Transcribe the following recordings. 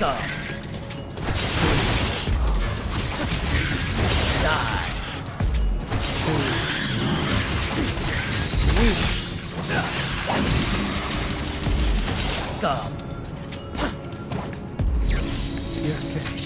Hostile. Die. Weak. Hostile. You're finished.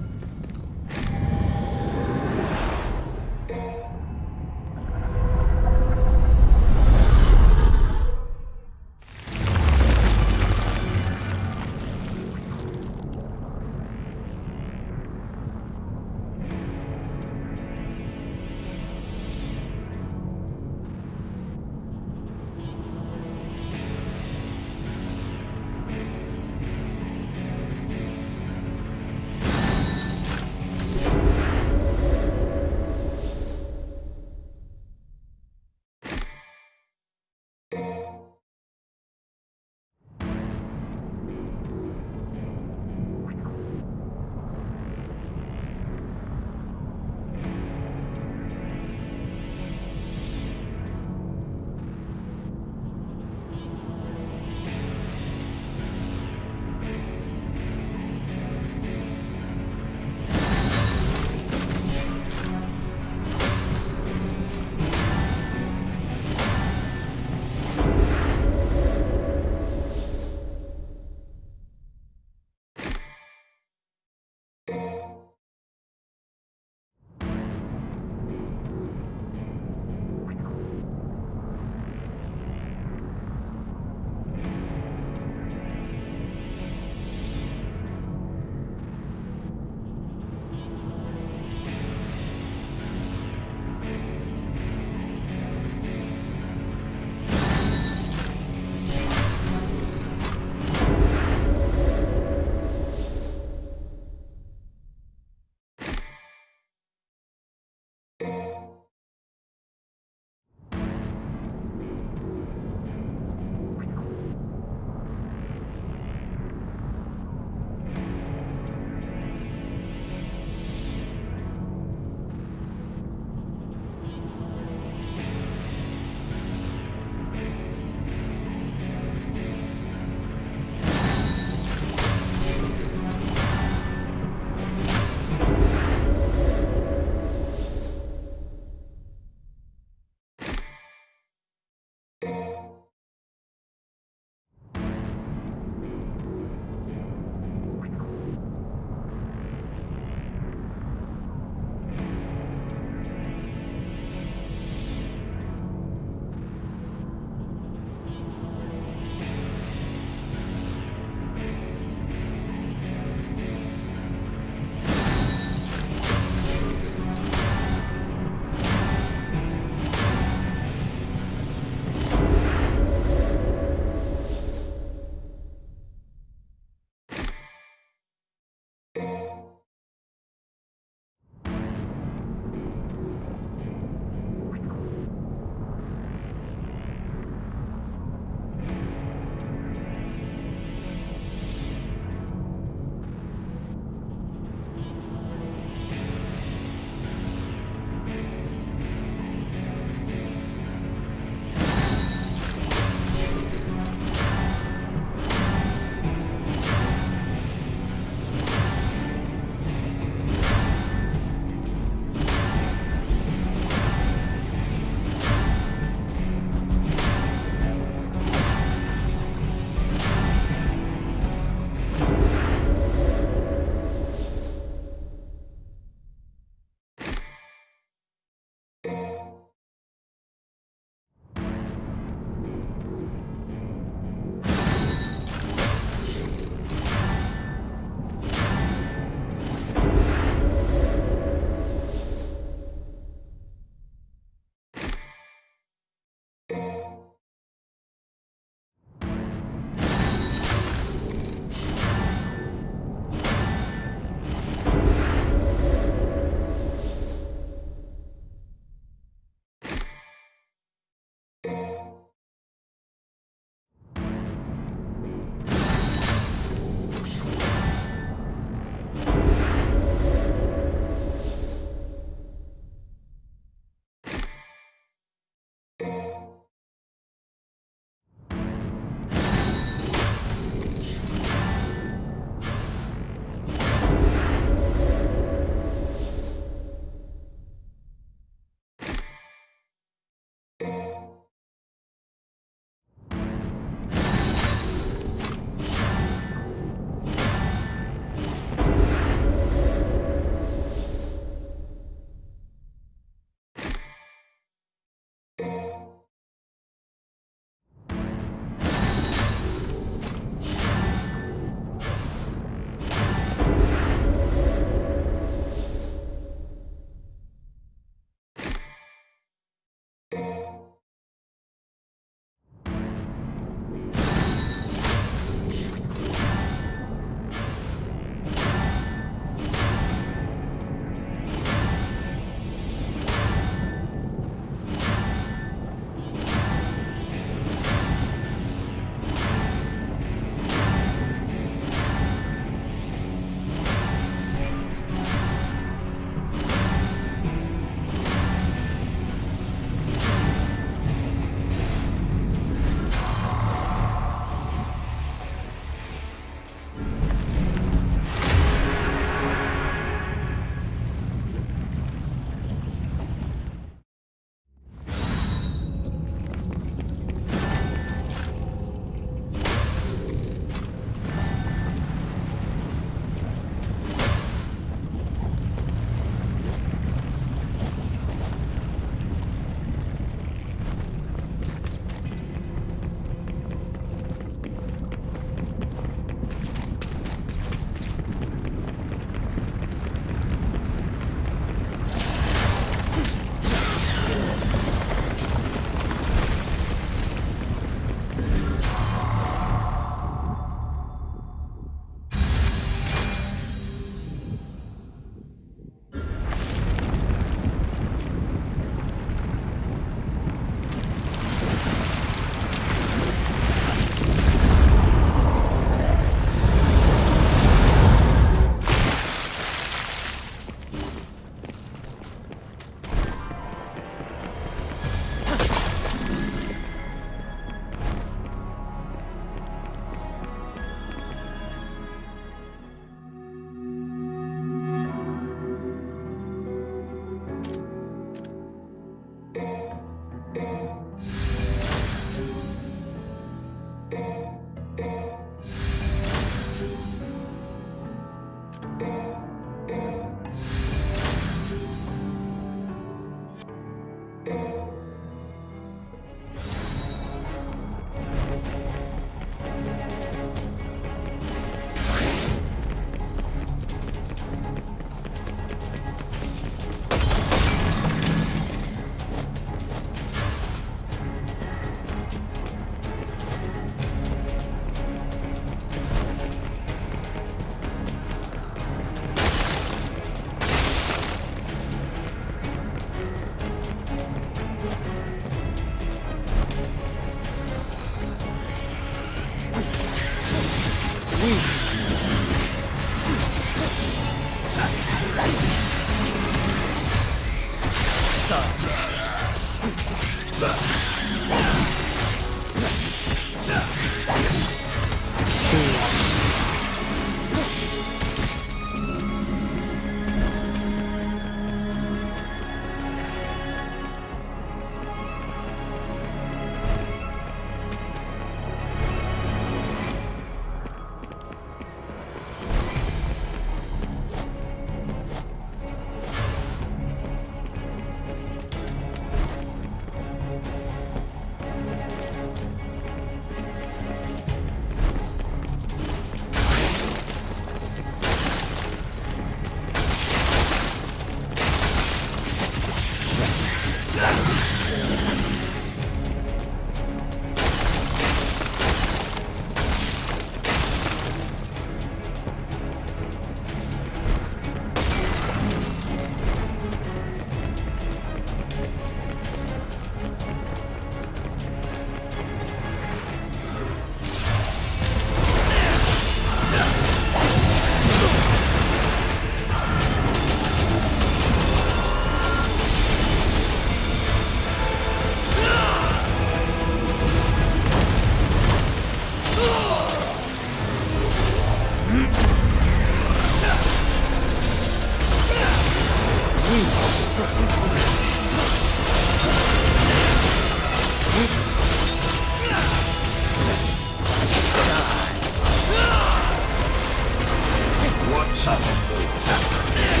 Shut up.